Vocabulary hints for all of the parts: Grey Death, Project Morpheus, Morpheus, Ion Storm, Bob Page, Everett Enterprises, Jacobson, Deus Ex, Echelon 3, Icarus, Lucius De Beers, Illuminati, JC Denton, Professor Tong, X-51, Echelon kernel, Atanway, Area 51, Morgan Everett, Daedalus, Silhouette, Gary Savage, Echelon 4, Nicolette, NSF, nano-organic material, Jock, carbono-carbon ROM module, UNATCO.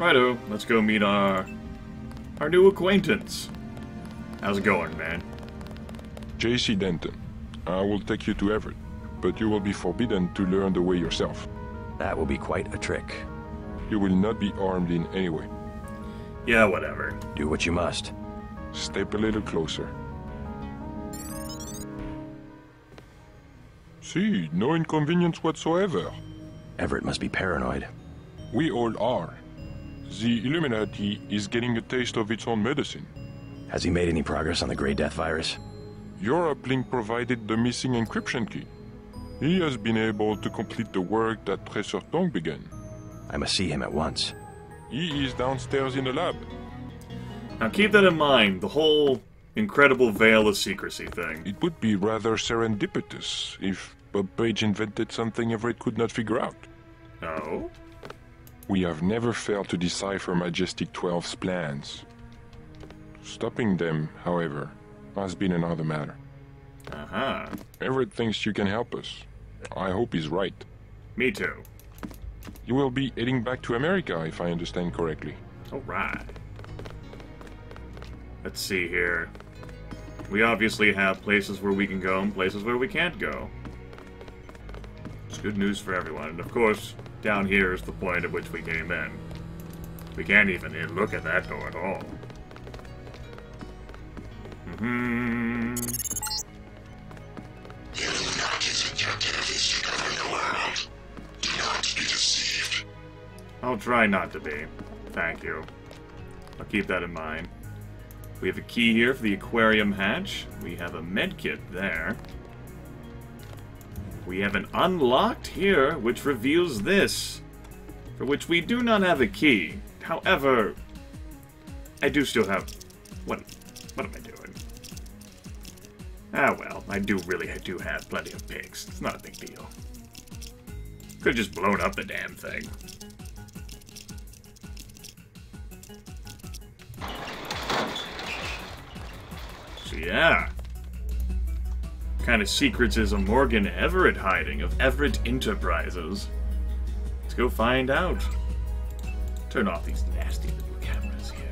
Righto, let's go meet our new acquaintance. How's it going, man? JC Denton, I will take you to Everett, but you will be forbidden to learn the way yourself. That will be quite a trick. You will not be armed in any way. Yeah, whatever. Do what you must. Step a little closer. See, no inconvenience whatsoever. Everett must be paranoid. We all are. The Illuminati is getting a taste of its own medicine. Has he made any progress on the Grey Death Virus? Your uplink provided the missing encryption key. He has been able to complete the work that Professor Tong began. I must see him at once. He is downstairs in the lab. Now keep that in mind, the whole incredible veil of secrecy thing. It would be rather serendipitous if Bob Page invented something Everett could not figure out. Oh? We have never failed to decipher Majestic 12's plans. Stopping them, however, has been another matter. Uh-huh. Everett thinks you can help us. I hope he's right. Me too. You will be heading back to America, if I understand correctly. All right. Let's see here. We obviously have places where we can go and places where we can't go. It's good news for everyone, and of course, down here is the point at which we came in. We can't even look at that door at all. Mm-hmm. The Illuminati's objective is to govern the world. Do not be deceived. I'll try not to be. Thank you. I'll keep that in mind. We have a key here for the aquarium hatch. We have a medkit there. We have an unlocked here, which reveals this, for which we do not have a key. However, I do still have... What am I doing? Ah, well, I do have plenty of pigs. It's not a big deal. Could've just blown up the damn thing. So yeah. What kind of secrets is a Morgan Everett hiding of Everett Enterprises? Let's go find out. Turn off these nasty little cameras here.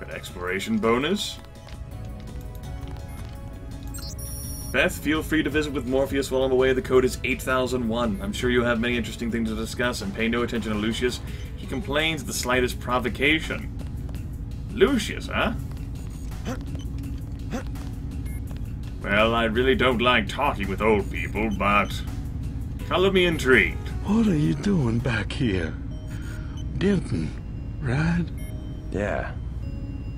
Got an exploration bonus. Beth, feel free to visit with Morpheus while I'm away. The code is 8001. I'm sure you'll have many interesting things to discuss, and pay no attention to Lucius. He complains of the slightest provocation. Lucius, huh? Well, I really don't like talking with old people, but color me intrigued. What are you doing back here? Denton, right? Yeah.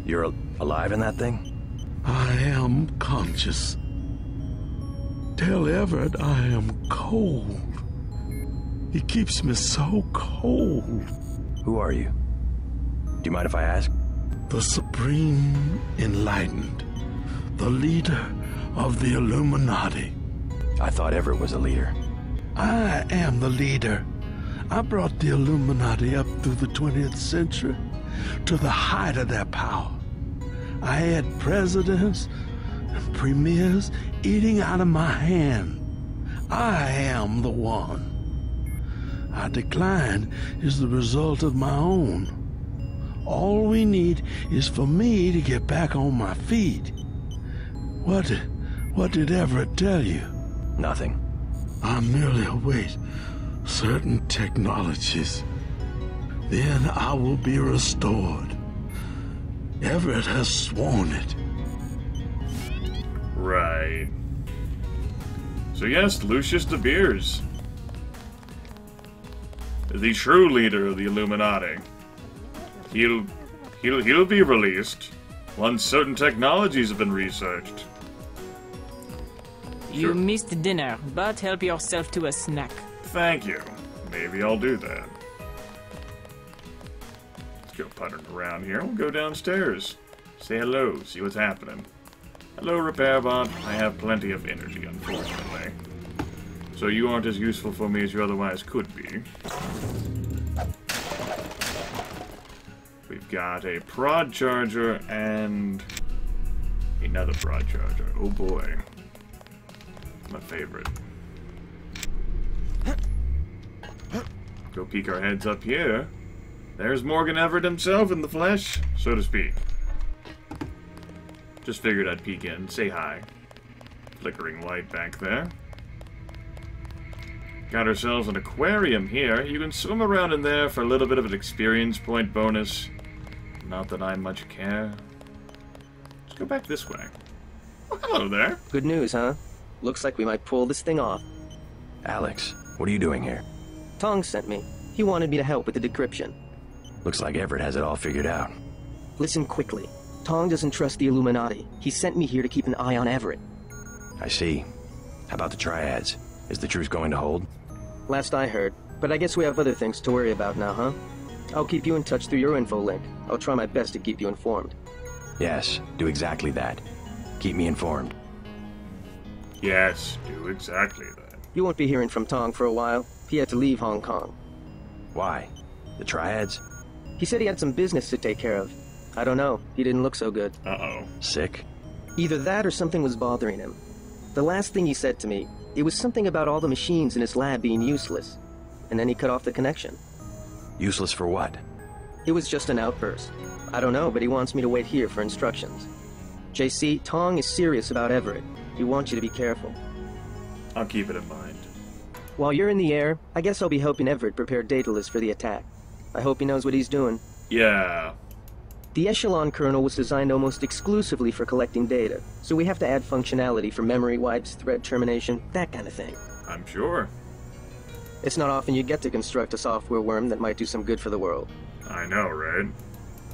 You're alive in that thing? I am conscious. Tell Everett I am cold. He keeps me so cold. Who are you? Do you mind if I ask? The Supreme Enlightened. The leader of the Illuminati. I thought Everett was a leader. I am the leader. I brought the Illuminati up through the 20th century to the height of their power. I had presidents and premiers eating out of my hand. I am the one. Our decline is the result of my own. All we need is for me to get back on my feet. What did Everett tell you? Nothing. I merely await certain technologies. Then I will be restored. Everett has sworn it. Right. So yes, Lucius De Beers. The true leader of the Illuminati. He'll be released once certain technologies have been researched. You missed dinner, but help yourself to a snack. Thank you. Maybe I'll do that. Let's go puttering around here. We'll go downstairs. Say hello, see what's happening. Hello, Repairbot. I have plenty of energy, unfortunately. So you aren't as useful for me as you otherwise could be. We've got a prod charger and another prod charger. Oh boy. My favorite. Go peek our heads up here. There's Morgan Everett himself in the flesh, so to speak. Just figured I'd peek in, say hi. Flickering light back there. Got ourselves an aquarium here. You can swim around in there for a little bit of an experience point bonus. Not that I much care. Let's go back this way. Oh, hello there. Good news, huh? Looks like we might pull this thing off. Alex, what are you doing here? Tong sent me. He wanted me to help with the decryption. Looks like Everett has it all figured out. Listen quickly. Tong doesn't trust the Illuminati. He sent me here to keep an eye on Everett. I see. How about the triads? Is the truce going to hold? Last I heard, but I guess we have other things to worry about now, huh? I'll keep you in touch through your info link. I'll try my best to keep you informed. Yes, do exactly that. Keep me informed. Yes, do exactly that. You won't be hearing from Tong for a while. He had to leave Hong Kong. Why? The triads? He said he had some business to take care of. I don't know. He didn't look so good. Uh-oh. Sick? Either that or something was bothering him. The last thing he said to me, it was something about all the machines in his lab being useless. And then he cut off the connection. Useless for what? It was just an outburst. I don't know, but he wants me to wait here for instructions. JC, Tong is serious about Everett. He wants you to be careful. I'll keep it in mind. While you're in the air, I guess I'll be helping Everett prepare Daedalus for the attack. I hope he knows what he's doing. Yeah. The Echelon kernel was designed almost exclusively for collecting data, so we have to add functionality for memory wipes, thread termination, that kind of thing. I'm sure. It's not often you get to construct a software worm that might do some good for the world. I know, right?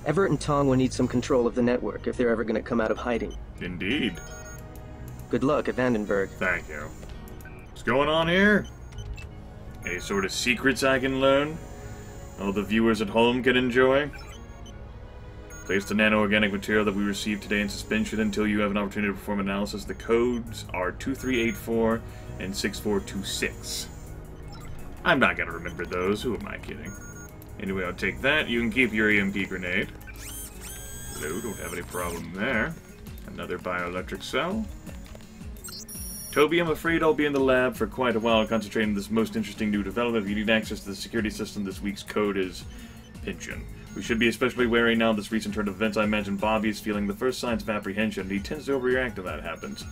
Everett and Tong will need some control of the network if they're ever going to come out of hiding. Indeed. Good luck at Vandenberg. Thank you. What's going on here? Any sort of secrets I can learn? All the viewers at home can enjoy? Place the nano-organic material that we received today in suspension until you have an opportunity to perform analysis. The codes are 2384 and 6426. I'm not going to remember those. Who am I kidding? Anyway, I'll take that. You can keep your EMP grenade. Hello, don't have any problem there. Another bioelectric cell. Toby, I'm afraid I'll be in the lab for quite a while concentrating on this most interesting new development. If you need access to the security system, this week's code is Pinchin. We should be especially wary now of this recent turn of events. I imagine Bobby is feeling the first signs of apprehension. He tends to overreact when that happens.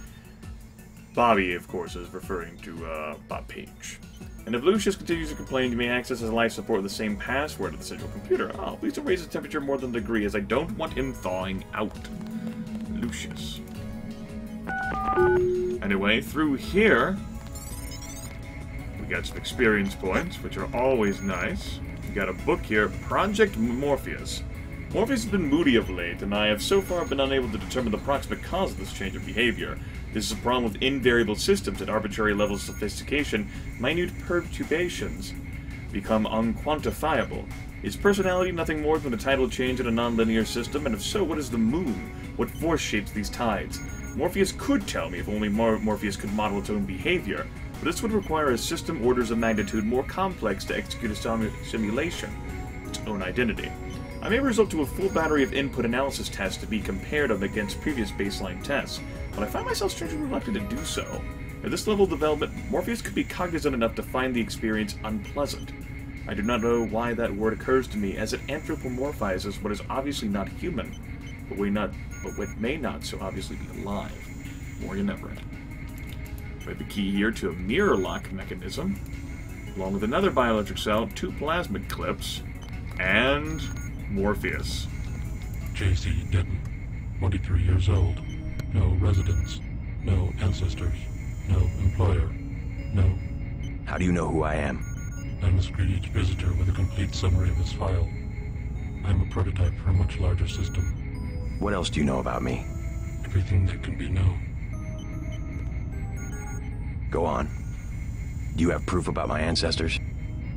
Bobby, of course, is referring to Bob Page. And if Lucius continues to complain, you may access his life support with the same password at the central computer. Oh, please don't raise his temperature more than a degree, as I don't want him thawing out. Lucius. Anyway, through here, we got some experience points, which are always nice. We got a book here, Project Morpheus. Morpheus has been moody of late, and I have so far been unable to determine the proximate cause of this change of behavior. This is a problem with invariable systems at arbitrary levels of sophistication. Minute perturbations become unquantifiable. Is personality nothing more than a tidal change in a nonlinear system? And if so, what is the moon? What force shapes these tides? Morpheus could tell me if only Morpheus could model its own behavior, but this would require a system orders of magnitude more complex to execute a simulation, its own identity. I may result to a full battery of input analysis tests to be compared against previous baseline tests, but I find myself strangely reluctant to do so. At this level of development, Morpheus could be cognizant enough to find the experience unpleasant. I do not know why that word occurs to me, as it anthropomorphizes what is obviously not human, but what may not so obviously be alive. Morgan Everett. We have the key here to a mirror lock mechanism, along with another bioelectric cell, two plasma clips, and Morpheus. J.C. Denton, 23 years old. No residence. No ancestors. No employer. No. How do you know who I am? I must greet each visitor with a complete summary of his file. I'm a prototype for a much larger system. What else do you know about me? Everything that can be known. Go on. Do you have proof about my ancestors?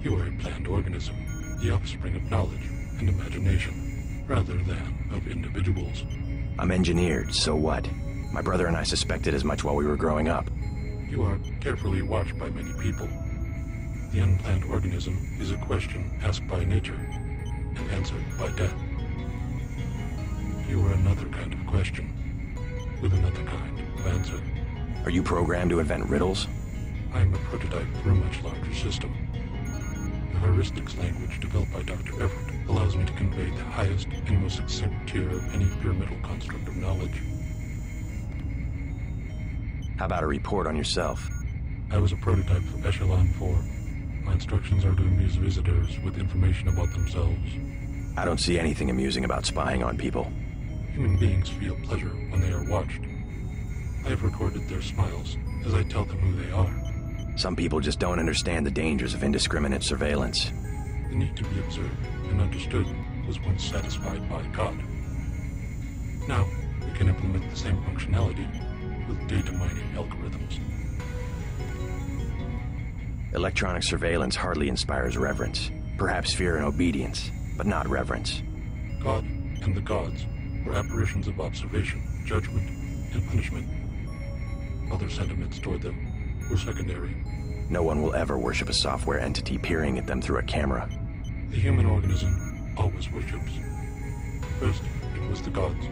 You are a planned organism, the offspring of knowledge and imagination, rather than of individuals. I'm engineered, so what? My brother and I suspected as much while we were growing up. You are carefully watched by many people. The unplanned organism is a question asked by nature and answered by death. You are another kind of question, with another kind of answer. Are you programmed to invent riddles? I am a prototype for a much larger system. heuristics language developed by Dr. Everett allows me to convey the highest and most succinct tier of any pyramidal construct of knowledge. How about a report on yourself? I was a prototype for Echelon 4. My instructions are to amuse visitors with information about themselves. I don't see anything amusing about spying on people. Human beings feel pleasure when they are watched. I have recorded their smiles as I tell them who they are. Some people just don't understand the dangers of indiscriminate surveillance. The need to be observed and understood was once satisfied by God. Now, we can implement the same functionality with data mining algorithms. Electronic surveillance hardly inspires reverence. Perhaps fear and obedience, but not reverence. God and the gods were apparitions of observation, judgment, and punishment. Other sentiments toward them were secondary. No one will ever worship a software entity peering at them through a camera. The human organism always worships. First, it was the gods.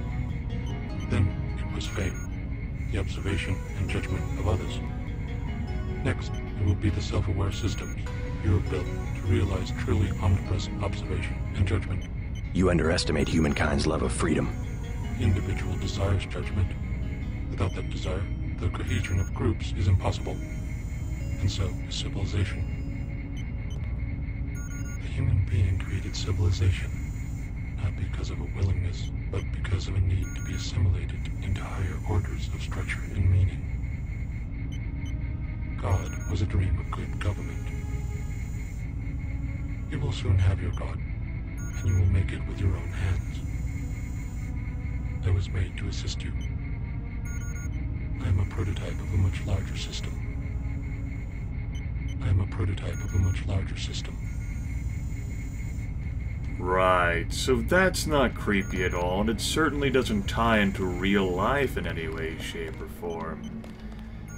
Then, it was fame, the observation and judgment of others. Next, it will be the self-aware systems you have built to realize truly omnipresent observation and judgment. You underestimate humankind's love of freedom. The individual desires judgment. Without that desire, the cohesion of groups is impossible, and so is civilization. The human being created civilization, not because of a willingness, but because of a need to be assimilated into higher orders of structure and meaning. God was a dream of good government. You will soon have your God, and you will make it with your own hands. I was made to assist you. I am a prototype of a much larger system. I am a prototype of a much larger system. Right, so that's not creepy at all, and it certainly doesn't tie into real life in any way, shape, or form.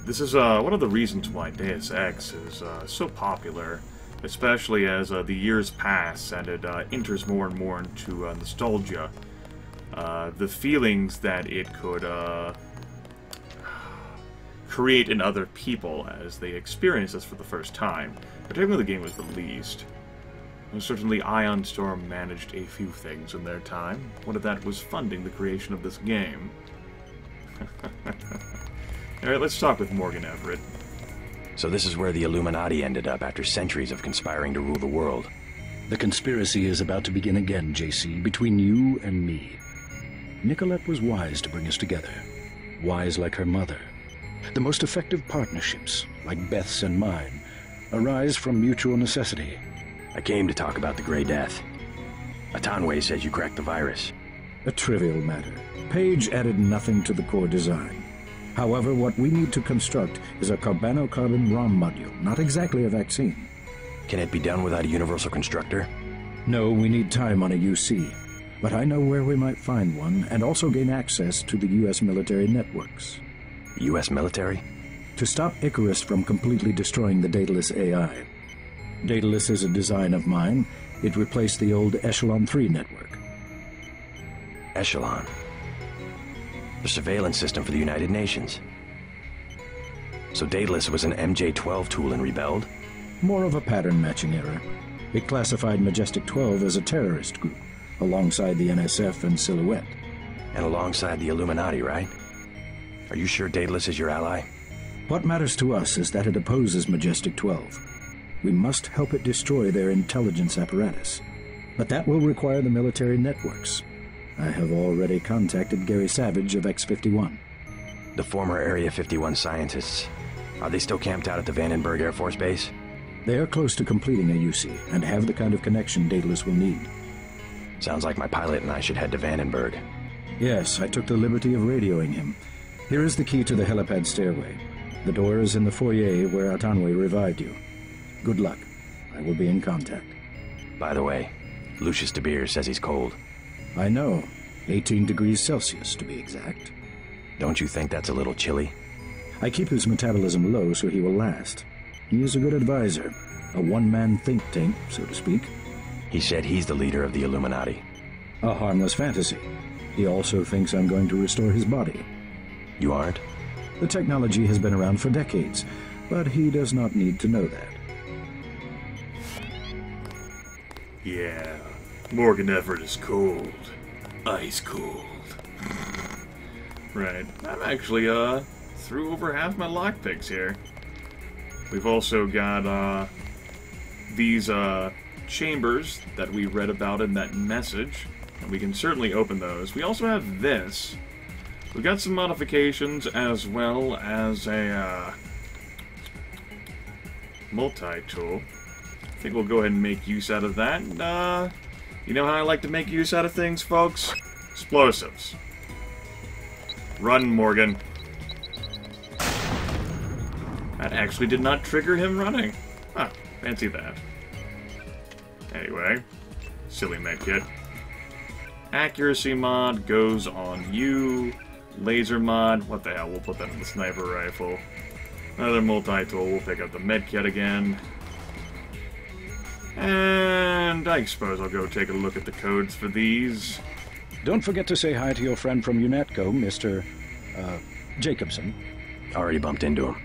This is one of the reasons why Deus Ex is so popular, especially as the years pass and it enters more and more into nostalgia. The feelings that it could create in other people as they experience this for the first time, particularly when the game was released. And certainly Ion Storm managed a few things in their time. One of that was funding the creation of this game. Alright, let's talk with Morgan Everett. So this is where the Illuminati ended up after centuries of conspiring to rule the world. The conspiracy is about to begin again, JC, between you and me. Nicolette was wise to bring us together. Wise like her mother. The most effective partnerships, like Beth's and mine, arise from mutual necessity. I came to talk about the Grey Death. Atanway says you cracked the virus. A trivial matter. Page added nothing to the core design. However, what we need to construct is a carbono-carbon ROM module, not exactly a vaccine. Can it be done without a universal constructor? No, we need time on a UC. But I know where we might find one, and also gain access to the U.S. military networks. U.S. military? To stop Icarus from completely destroying the Daedalus AI. Daedalus is a design of mine. It replaced the old Echelon 3 network. Echelon? The surveillance system for the United Nations. So Daedalus was an MJ-12 tool and rebelled? More of a pattern-matching error. It classified Majestic 12 as a terrorist group, alongside the NSF and Silhouette. And alongside the Illuminati, right? Are you sure Daedalus is your ally? What matters to us is that it opposes Majestic 12. We must help it destroy their intelligence apparatus. But that will require the military networks. I have already contacted Gary Savage of X-51. The former Area 51 scientists. Are they still camped out at the Vandenberg Air Force Base? They are close to completing a UC, and have the kind of connection Daedalus will need. Sounds like my pilot and I should head to Vandenberg. Yes, I took the liberty of radioing him. Here is the key to the helipad stairway. The door is in the foyer where Atanui revived you. Good luck. I will be in contact. By the way, Lucius De Beers says he's cold. I know. 18 degrees Celsius, to be exact. Don't you think that's a little chilly? I keep his metabolism low so he will last. He is a good advisor. A one-man think tank, so to speak. He said he's the leader of the Illuminati. A harmless fantasy. He also thinks I'm going to restore his body. You aren't? The technology has been around for decades, but he does not need to know that. Yeah, Morgan Everett is cold. Ice cold. Right. I'm actually, through over half my lockpicks here. We've also got, these, chambers that we read about in that message. And we can certainly open those. We also have this. We've got some modifications as well as a, multi-tool. I think we'll go ahead and make use out of that. And, you know how I like to make use out of things, folks? Explosives. Run, Morgan. That actually did not trigger him running. Huh, fancy that. Anyway, silly medkit. Accuracy mod goes on you. Laser mod, what the hell, we'll put that in the sniper rifle. Another multi-tool, we'll pick up the medkit again. And I suppose I'll go take a look at the codes for these. Don't forget to say hi to your friend from UNATCO, Mr. Jacobson. Already bumped into him.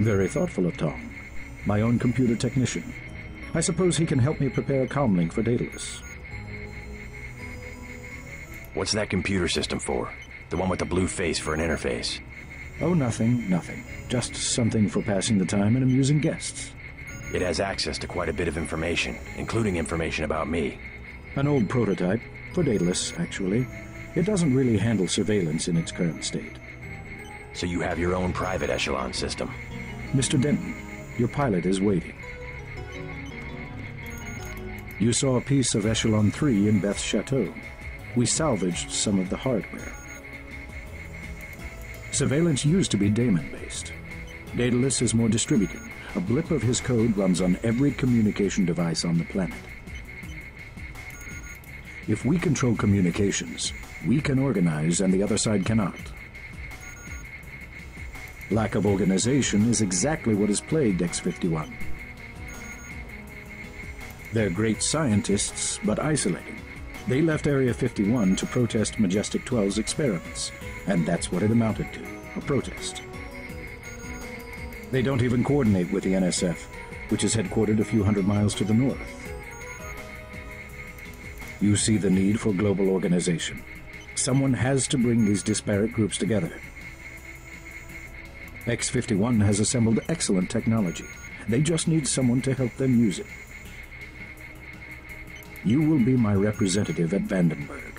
Very thoughtful of Tong, my own computer technician. I suppose he can help me prepare a comlink for Daedalus. What's that computer system for? The one with the blue face for an interface? Oh, nothing, nothing. Just something for passing the time and amusing guests. It has access to quite a bit of information, including information about me. An old prototype, for Daedalus, actually. It doesn't really handle surveillance in its current state. So you have your own private Echelon system? Mr. Denton, your pilot is waiting. You saw a piece of Echelon 3 in Beth's chateau. We salvaged some of the hardware. Surveillance used to be daemon-based. Daedalus is more distributed. A blip of his code runs on every communication device on the planet. If we control communications, we can organize and the other side cannot. Lack of organization is exactly what has plagued X-51. They're great scientists, but isolated. They left Area 51 to protest Majestic 12's experiments, and that's what it amounted to, a protest. They don't even coordinate with the NSF, which is headquartered a few hundred miles to the north. You see the need for global organization. Someone has to bring these disparate groups together. X-51 has assembled excellent technology. They just need someone to help them use it. You will be my representative at Vandenberg.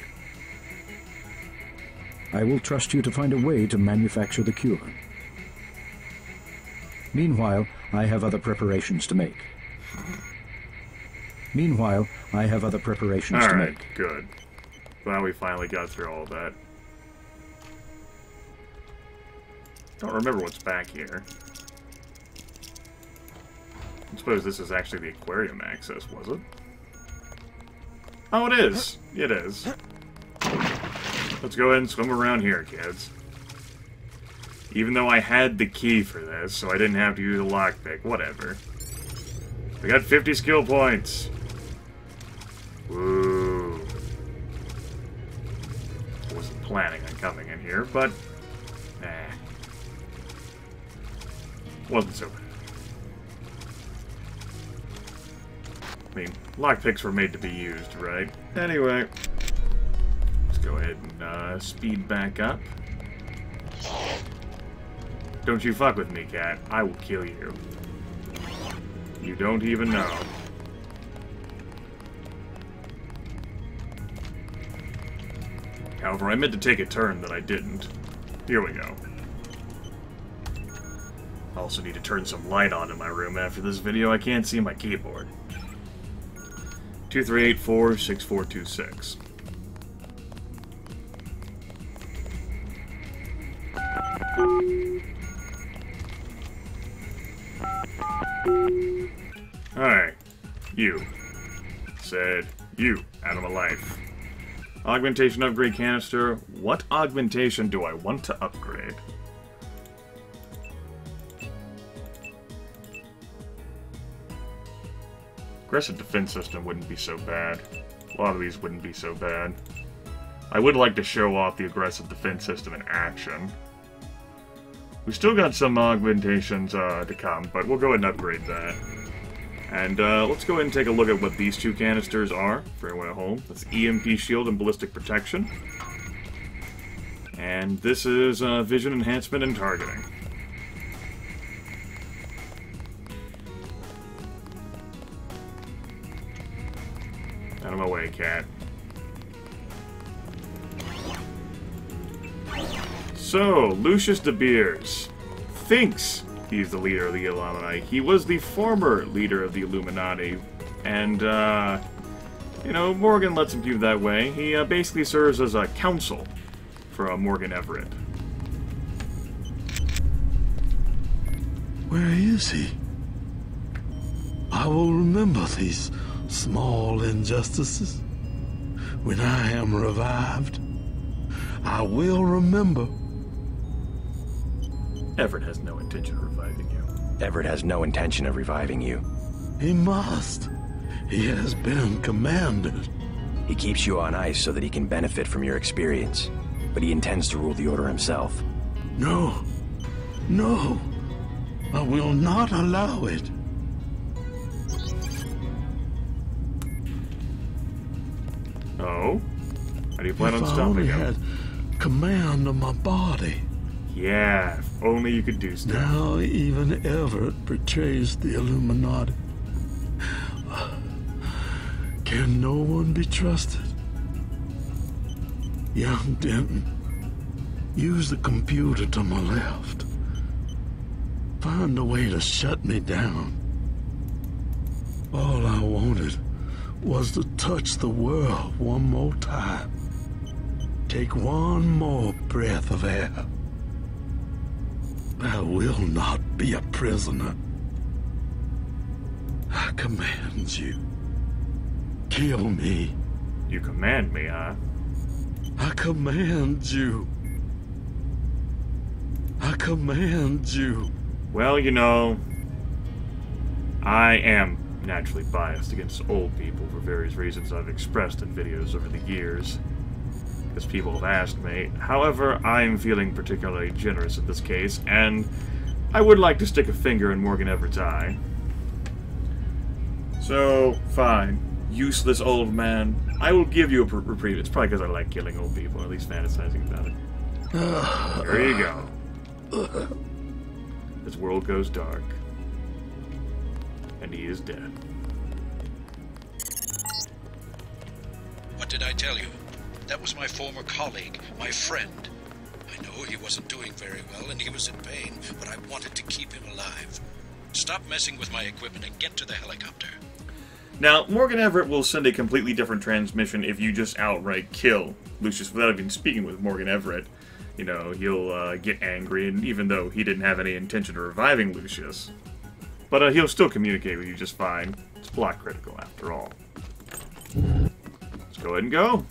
I will trust you to find a way to manufacture the cure. Meanwhile, I have other preparations to make. Alright, good. Glad we finally got through all that. Don't remember what's back here. I suppose this is actually the aquarium access, was it? Oh, it is. It is. Let's go ahead and swim around here, kids. Even though I had the key for this, so I didn't have to use a lockpick. Whatever. We got 50 skill points. Woo. I wasn't planning on coming in here, but... eh. Wasn't so bad. I mean, lockpicks were made to be used, right? Anyway, let's go ahead and speed back up. Don't you fuck with me, cat. I will kill you. You don't even know. However, I meant to take a turn that I didn't. Here we go. I also need to turn some light on in my room after this video. I can't see my keyboard. 2384-6426. Alright. You. Said you. Out of my life. Augmentation upgrade canister. What augmentation do I want to upgrade? Aggressive defense system wouldn't be so bad. A lot of these wouldn't be so bad. I would like to show off the aggressive defense system in action. We still got some augmentations to come, but we'll go ahead and upgrade that. And let's go ahead and take a look at what these two canisters are for everyone at home. That's EMP shield and ballistic protection. And this is vision enhancement and targeting. Out of my way, cat. So, Lucius De Beers thinks he's the leader of the Illuminati. He was the former leader of the Illuminati, and, you know, Morgan lets him do that way. He basically serves as a counsel for Morgan Everett. Where is he? I will remember these small injustices. When I am revived, I will remember. Everett has no intention of reviving you. Everett has no intention of reviving you. He must. He has been commanded. He keeps you on ice so that he can benefit from your experience, but he intends to rule the Order himself. No. No. I will not allow it. Oh? How do you plan on stopping him? If I only had command of my body. Yeah, if only you could do stuff. Now even Everett betrays the Illuminati. Can no one be trusted? Young Denton, use the computer to my left. Find a way to shut me down. All I wanted was to touch the world one more time. Take one more breath of air. I will not be a prisoner. I command you. Kill me. You command me, huh? I command you. I command you. Well, you know, I am naturally biased against old people for various reasons I've expressed in videos over the years, as people have asked me. However, I'm feeling particularly generous in this case, and I would like to stick a finger in Morgan Everett's eye. So, fine. Useless old man. I will give you a reprieve. It's probably because I like killing old people, or at least fantasizing about it. There you go. This world goes dark. And he is dead. What did I tell you? That was my former colleague, my friend. I know he wasn't doing very well and he was in pain, but I wanted to keep him alive. Stop messing with my equipment and get to the helicopter. Now, Morgan Everett will send a completely different transmission if you just outright kill Lucius without even speaking with Morgan Everett. You know, he'll get angry, and even though he didn't have any intention of reviving Lucius. But he'll still communicate with you just fine. It's plot critical, after all. Let's go ahead and go.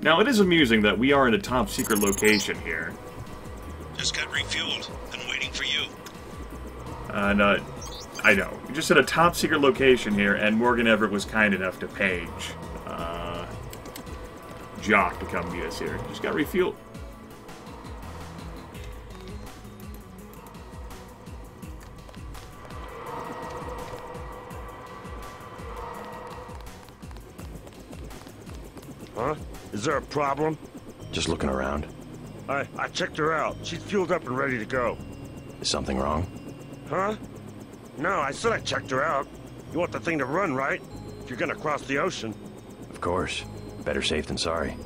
Now, it is amusing that we are in a top-secret location here. Just got refueled. Been waiting for you. And, I know. We're just at a top-secret location here, and Morgan Everett was kind enough to page Jock to come meet us here. Just got refueled. Huh? Is there a problem? Just looking around. I checked her out. She's fueled up and ready to go. Is something wrong? Huh? No, I said I checked her out. You want the thing to run, right? If you're gonna cross the ocean. Of course. Better safe than sorry.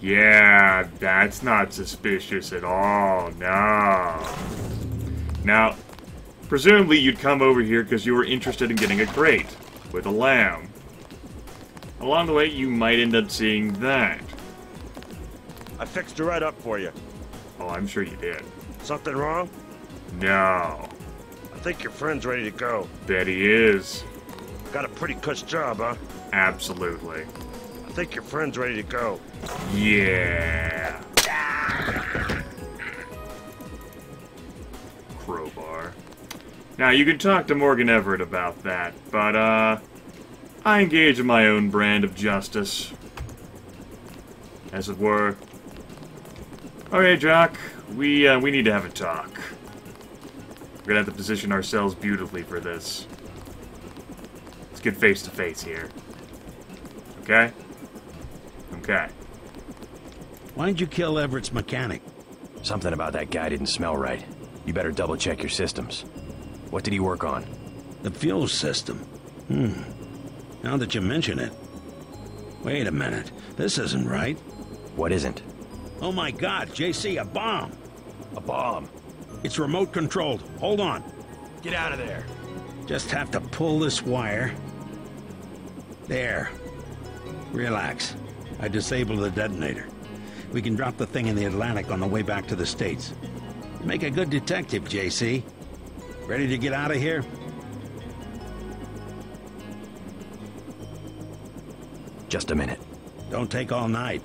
Yeah, that's not suspicious at all. No. Now, presumably you'd come over here because you were interested in getting a crate with a lamb. Along the way, you might end up seeing that. I fixed it right up for you. Oh, I'm sure you did. Something wrong? No. I think your friend's ready to go. Bet he is. Got a pretty cush job, huh? Absolutely. I think your friend's ready to go. Yeah. Crowbar. Now, you can talk to Morgan Everett about that, but, I engage in my own brand of justice, as it were. Okay, Jock, we need to have a talk. We're gonna have to position ourselves beautifully for this. Let's get face to face here. Okay? Okay. Why'd you kill Everett's mechanic? Something about that guy didn't smell right. You better double-check your systems. What did he work on? The fuel system. Now that you mention it. Wait a minute. This isn't right. What isn't? Oh my God, JC, a bomb! A bomb? It's remote-controlled. Hold on. Get out of there. Just have to pull this wire. There. Relax. I disabled the detonator. We can drop the thing in the Atlantic on the way back to the States. Make a good detective, JC. Ready to get out of here? Just a minute. Don't take all night.